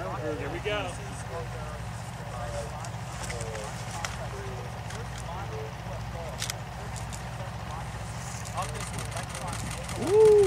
Here we go. Woo!